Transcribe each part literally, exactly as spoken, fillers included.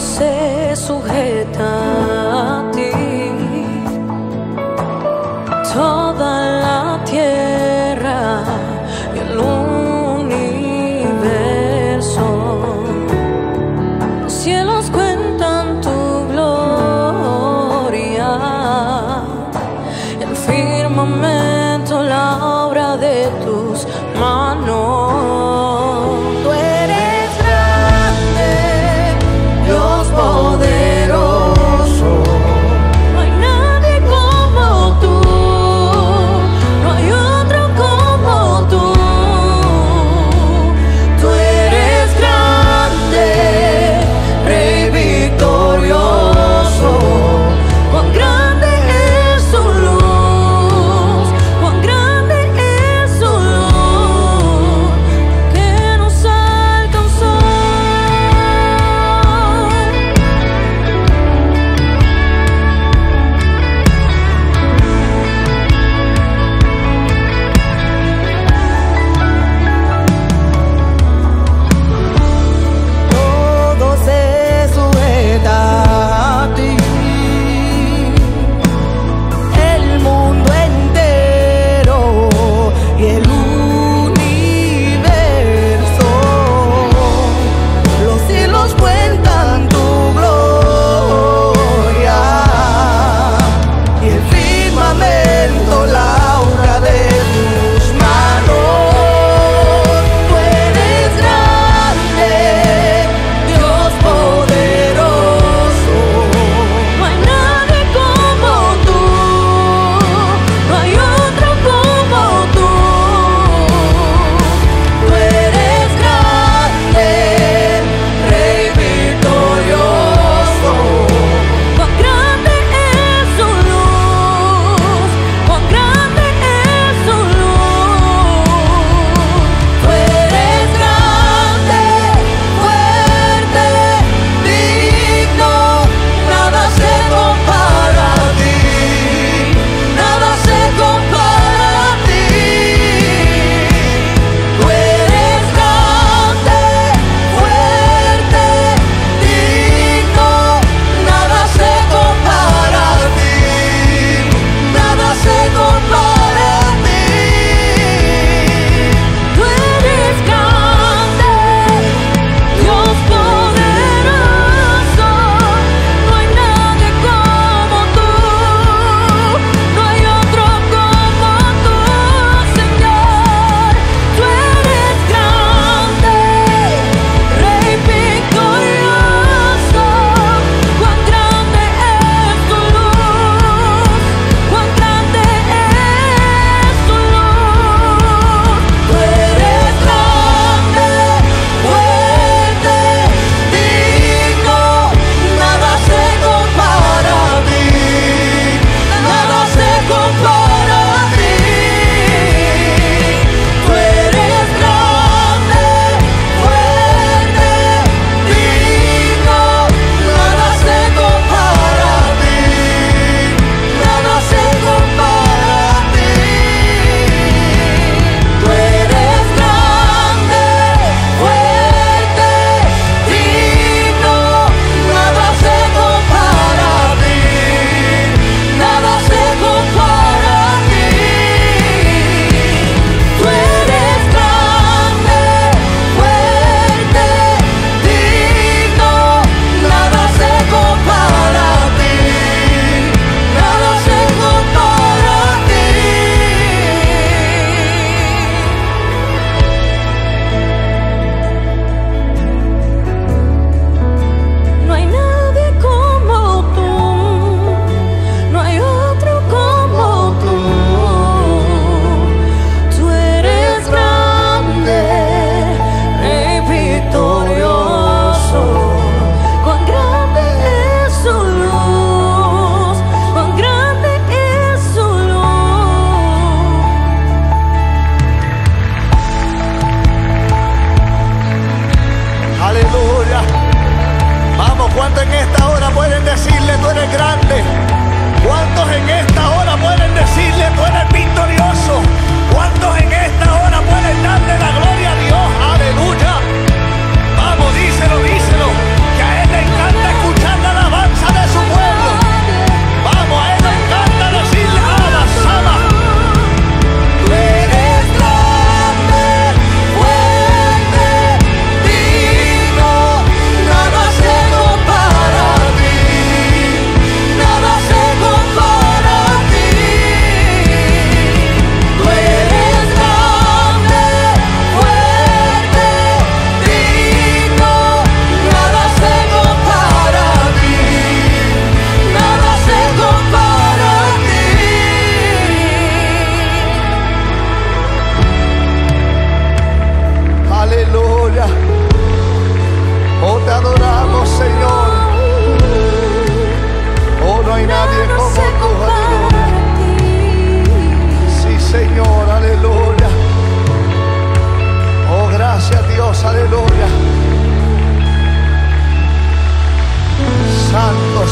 se sujeta a ti. Toda la tierra y el universo, los cielos cuentan tu gloria, y el firmamento la obra de tus manos. Tú eres grande, Dios poderoso.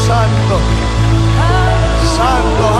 santo, santo.